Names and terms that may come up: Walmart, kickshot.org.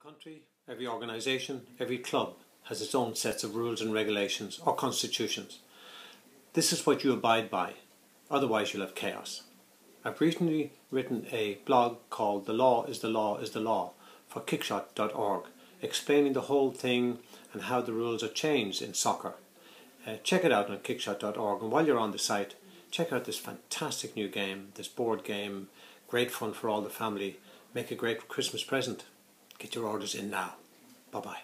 country, every organisation, every club has its own sets of rules and regulations or constitutions. This is what you abide by, otherwise you'll have chaos. I've recently written a blog called The Law is the Law is the Law for kickshot.org, explaining the whole thing and how the rules are changed in soccer. Check it out on kickshot.org, and while you're on the site, check out this fantastic new game, this board game, great fun for all the family. Make a great Christmas present. Get your orders in now. Bye-bye.